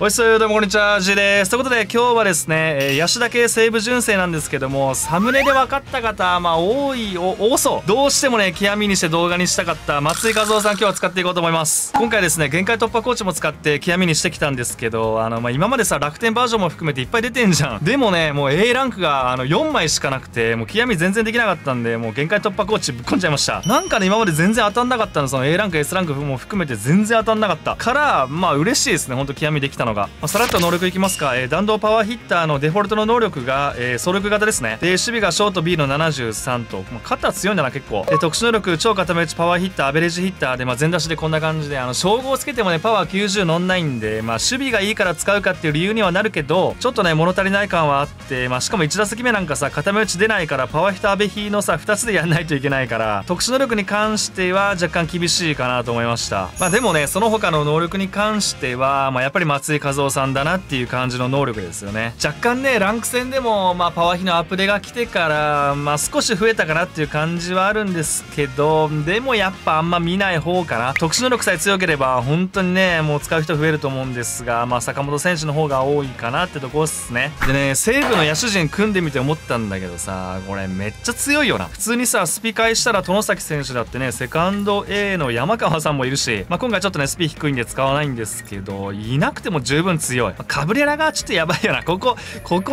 おいしそう、どうもこんにちは、Gです。ということで今日はですね、八代系西武純正なんですけども、サムネで分かった方、多そう。どうしてもね、極みにして動画にしたかった松井一夫さん、今日は使っていこうと思います。今回ですね、限界突破コーチも使って極みにしてきたんですけど、今までさ、楽天バージョンも含めていっぱい出てんじゃん。でもね、もう A ランクが4枚しかなくて、もう極み全然できなかったんで、もう限界突破コーチぶっ込んじゃいました。なんかね、今まで全然当たんなかったの、その A ランク、S ランクも含めて全然当たんなかったから、嬉しいですね、ほんと極みできたの。さらっと能力いきますか。弾道パワーヒッターのデフォルトの能力が、走力型ですね。で、守備がショート B の73と、肩強いんだな、結構。で、特殊能力、超固め打ちパワーヒッター、アベレージヒッターで、全出しでこんな感じで、称号をつけてもね、パワー90乗んないんで、守備がいいから使うかっていう理由にはなるけど、ちょっとね、物足りない感はあって、しかも1打席目なんかさ、固め打ち出ないから、パワーヒッター、アベヒのさ、2つでやんないといけないから、特殊能力に関しては、若干厳しいかなと思いました。でもね、その他の能力に関しては、やっぱり松井一夫さんだなっていう感じの能力ですよね。若干ね、ランク戦でも、パワヒのアプデが来てから、少し増えたかなっていう感じはあるんですけど、でもやっぱあんま見ない方かな。特殊能力さえ強ければ、本当にね、もう使う人増えると思うんですが、坂本選手の方が多いかなってとこっすね。でね、西武の野手陣組んでみて思ったんだけどさ、これめっちゃ強いよな。普通にさ、スピ返したら、外崎選手だってね、セカンド A の山川さんもいるし、今回ちょっとね、スピ低いんで使わないんですけど、いなくても十分強い。カブレラがちょっとやばいよな。ここ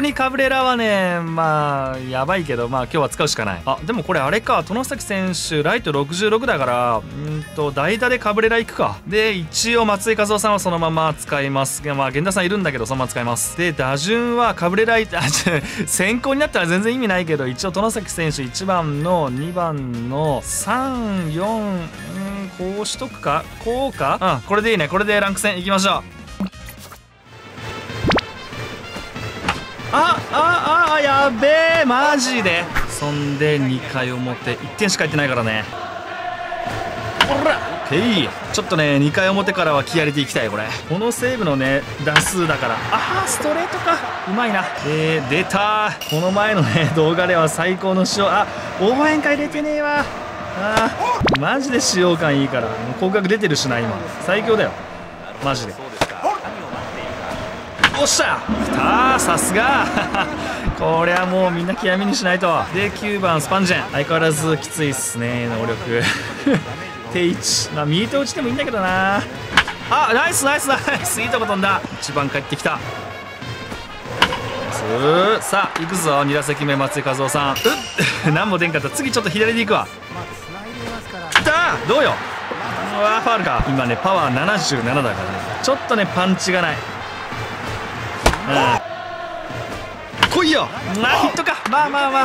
にカブレラはね、やばいけど、今日は使うしかない。でもこれあれか、外崎選手、ライト66だから、代打でカブレラ行くか。で、一応松井一夫さんはそのまま使います。源田さんいるんだけど、そのまま使います。で、打順はカブレラ、先行になったら全然意味ないけど、一応外崎選手1番の、2番の、3、4、こうしとくか？こうか？うん、これでいいね。これでランク戦行きましょう。やべえ、マジで。そんで2回表1点しか入ってないからね。ほらちょっとね、2回表からは気合いでいきたい、これ。このセーブのね、打数だから。ストレートか。うまいな。出たー。この前のね、動画では最高の塩。応援会出てねえわ。マジで使用感いいから。もう広角出てるしな、今。最強だよ。マジで。おっしゃ、きたー、さすがこれはもうみんな極みにしないと。で、9番スパンジェン、相変わらずきついっすね、能力定位置、右手打ちでもいいんだけどな。ナイスナイスナイス、いいとこ飛んだ。1番帰ってきた。さあ行くぞ、2打席目松井一夫さん。何も出んかった。次ちょっと左で行くわ。きたー、どうよ。ファウルか。今ね、パワー77だからね、ちょっとね、パンチがない。来いよ。ヒットか。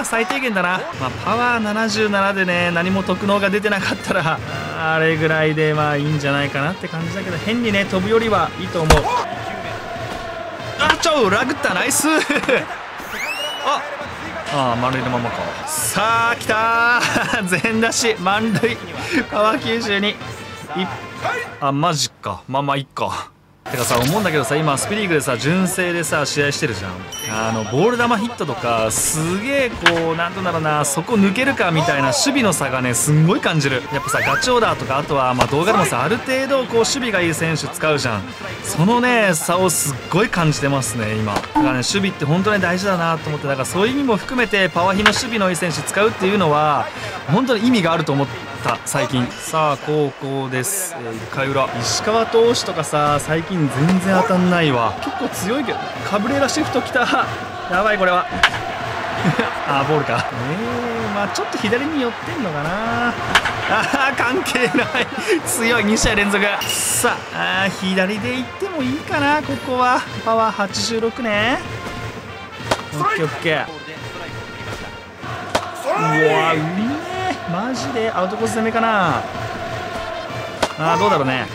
最低限だな。パワー77でね、何も特能が出てなかったらあれぐらいでいいんじゃないかなって感じだけど、変にね飛ぶよりはいいと思う。裏食った。ナイス満塁のままか。さあ来たー全出し満塁パワー92。マジか。いっか。てかさ、思うんだけどさ、今スピリーグでさ、純正でさ、試合してるじゃん。ボール球ヒットとか、すげえこう、なんとなるな、そこ抜けるかみたいな守備の差がね、すんごい感じる。やっぱさ、ガチオーダーとか、あとは動画でもさ、ある程度こう、守備がいい選手使うじゃん。そのね、差をすっごい感じてますね、今。だからね、守備って本当に大事だなと思って、だからそういう意味も含めて、パワヒの守備のいい選手使うっていうのは、本当に意味があると思って。最近さあ高校です、1回裏石川投手とかさ、最近全然当たんないわ。結構強いけど。カブレラシフトきた。やばい、これはボールか。ちょっと左に寄ってんのかな。関係ない強い。2試合連続。さあ左で行ってもいいかな。ここはパワー86ね。オッケーオッケー。うわマジでアウトコース攻めかな。どうだろうね。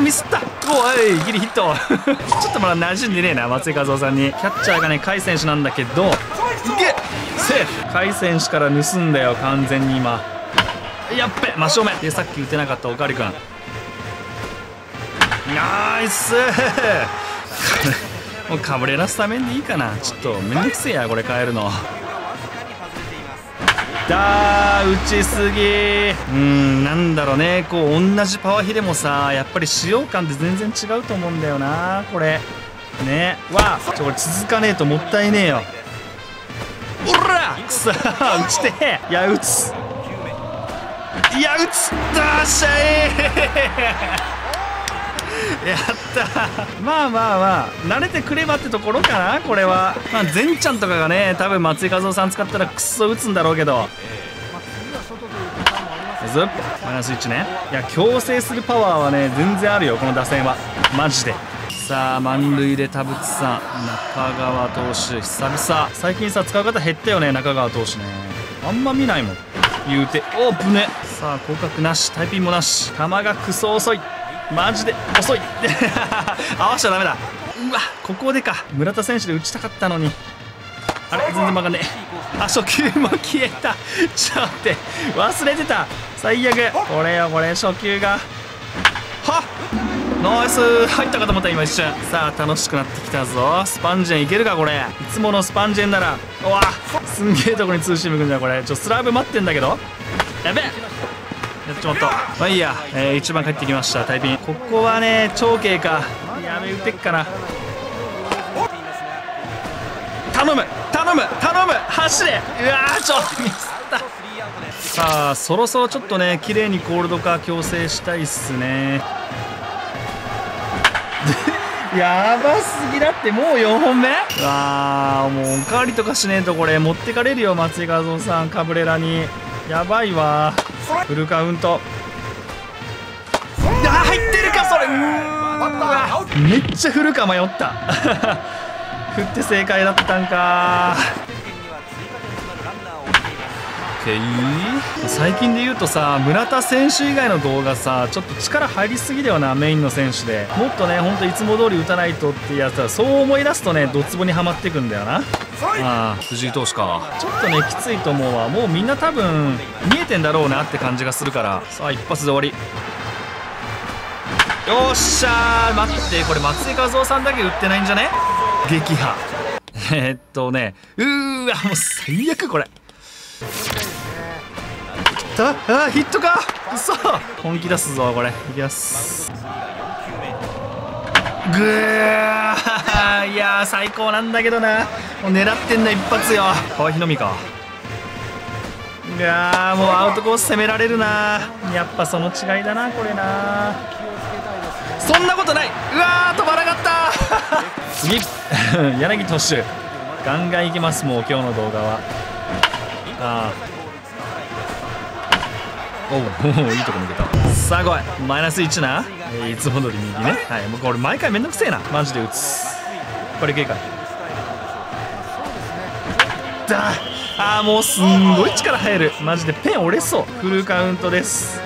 ミスった。ギリヒットちょっとまだ馴染んでねえな、松井一夫さんに。キャッチャーがね、甲斐選手なんだけど、いけセーフ。甲斐選手から盗んだよ、完全に今。やっべ、真正面でさっき打てなかったおかわり君。ナイスもうカブレラスタメンでいいかな。ちょっとめんどくせえや、これ変えるの。たー、打ちすぎ。なんだろうね、こう同じパワーヒでもさ、やっぱり使用感って全然違うと思うんだよなこれね。わあ、ちょ、これ続かねえともったいねえよ。おらくそー、打ちてー。いや、打つ、いや、打つ、だっしゃいやったー。まあまあまあ、慣れてくればってところかなこれは。まあ、善ちゃんとかがね、多分松井稼頭央さん使ったらクソ打つんだろうけど、マイナス1ね。いや、強制するパワーはね全然あるよこの打線は、マジで。さあ、満塁で田淵さん、中川投手久々。最近さ、使う方減ったよね、中川投手ね、あんま見ないもん言うて。おー、ぶね。さあ、広角なし、タイピンもなし、球がクソ遅い、マジで遅い合わしちゃダメだ。うわ、ここでか、村田選手で打ちたかったのに。あれ、全然曲がんねえ。あ、初球も消えたちょっと待って、忘れてた、最悪。これよ、これ、初球がはっ、ナイス、入ったかと思った今一瞬。さあ、楽しくなってきたぞ。スパンジェンいけるかこれ、いつものスパンジェンなら。うわ、すんげえとこにツーシームくんじゃんこれ。ちょ、スラブ待ってんだけど、やべえ、やっちまった。まあいいや、1番帰ってきましたタイピン。ここはね、長慶か、やべ、打てっかな。頼む頼む頼む、走れ。うわー、ちょっとミスったさあ、そろそろちょっとね、綺麗にコールド化強制したいっすねやばすぎだって、もう4本目。わあ、もうおかわりとかしねえとこれ持ってかれるよ、松井稼頭央さんカブレラに。やばいわ、フルカウント。入ってるかそれ、めっちゃ振るか迷った振って正解だったんか。最近で言うとさ、村田選手以外の動画さ、ちょっと力入りすぎだよな、メインの選手で。もっとね、ほんといつも通り打たないとってやつは、そう思い出すとね、ドツボにはまっていくんだよな。ああ、藤井投手か、ちょっとねきついと思うわ。もうみんな多分見えてんだろうなって感じがするから。さあ、一発で終わり。よっしゃー、待って、これ松井稼頭央さんだけ打ってないんじゃね、撃破ね。うーわ、もう最悪これ。あ、ヒットか、うそ、本気出すぞこれ、いきます。ぐー、いやー最高なんだけどな、もう狙ってんだ一発よ。川日のみか、いやー、もうアウトコース攻められるな、やっぱその違いだなこれな。そんなことない、うわー、飛ばなかった次柳投手ガンガンいきます、もう今日の動画は。ああ、おうおう、いいとこ抜けた。さあ来い、マイナス1な、いつも通り右ね。はい、もうこれ毎回めんどくせえな、マジで打つこれ、警戒だ。ああ、もうすんごい力入る、マジでペン折れそう。フルカウントです。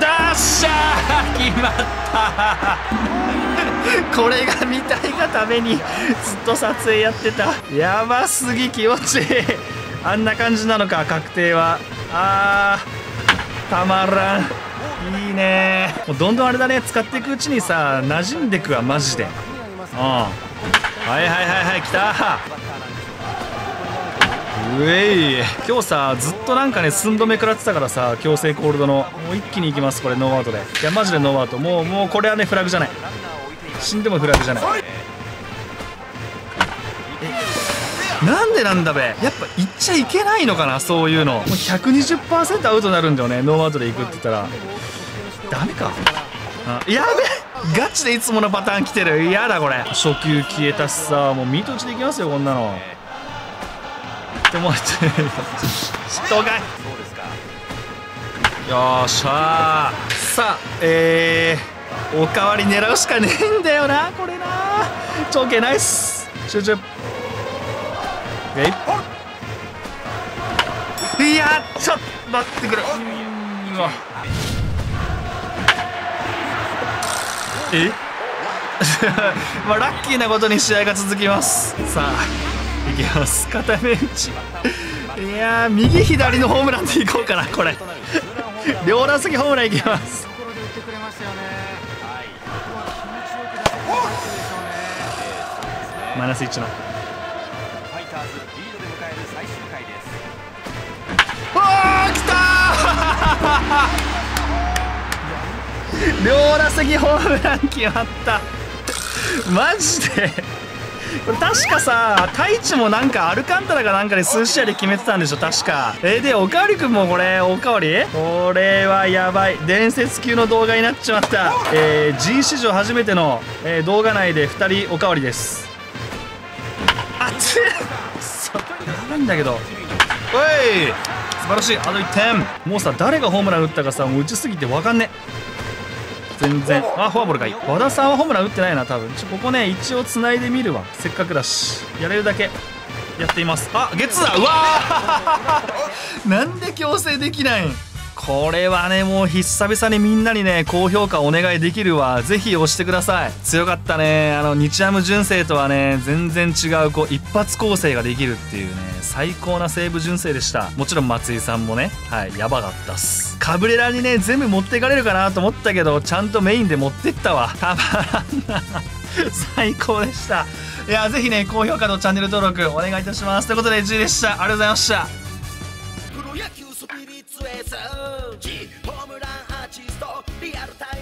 ダッシャー、決まったこれが見たいがためにずっと撮影やってた、やばすぎ、気持ちいい。あんな感じなのか確定は。あー、たまらん、いいね。もうどんどんあれだね、使っていくうちにさ馴染んでくわマジで。うん、はいはいはいはい、来た。うえい、今日さずっとなんかね寸止め食らってたからさ、強制コールドの、もう一気にいきます、これノーアウトで。いやマジでノーアウト、もうこれはねフラグじゃない、死んでもフラグじゃない。なんでなんだべ、やっぱ行っちゃいけないのかなそういうの。もう 120% アウトになるんだよね、ノーアウトで行くって言ったら。ダメか、やべ、ガチでいつものパターン来てる、嫌だこれ。初球消えたしさ、もうミート打ちでいきますよこんなの。でも人がよっしゃー。さあ、おかわり狙うしかねえんだよなこれな。長兄ナイス、集中。いや、ちょっと待ってくれ。えまあラッキーなことに試合が続きます。さあ、いきます、固め打ちいやー、右左のホームランでいこうかなこれ両打席ホームランいきます。マイナス1の両打席ホームラン決まった。マジでこれ確かさ、太一もなんかアルカンタラかなんかで数試合で決めてたんでしょ確か。でおかわりくんもこれおかわり、これはやばい、伝説級の動画になっちまった。G 史上初めての、動画内で2人おかわりです。あっつやばいんだけど、おい素晴らしい、あと1点。もうさ、誰がホームラン打ったかさ、もう打ちすぎて分かんねえ全然。あ、フォアボールがいい。和田さんはホームラン打ってないな多分。ここね一応つないでみるわ、せっかくだしやれるだけやっています。あ、ゲッツーだ。うわーなんで強制できない。これはねもう久々にみんなにね高評価お願いできるわ。ぜひ押してください。強かったね、日ハム純正とはね全然違うこう一発構成ができるっていうね、最高な西武純正でした。もちろん松井さんもね、はい、やばかったっす。カブレラにね全部持っていかれるかなと思ったけど、ちゃんとメインで持ってったわ。たまらんな最高でした。いやぜひね高評価とチャンネル登録お願いいたします。ということで G でした。ありがとうございました。プロ野球スピリッツエース G ホームランアーティストリアルタイム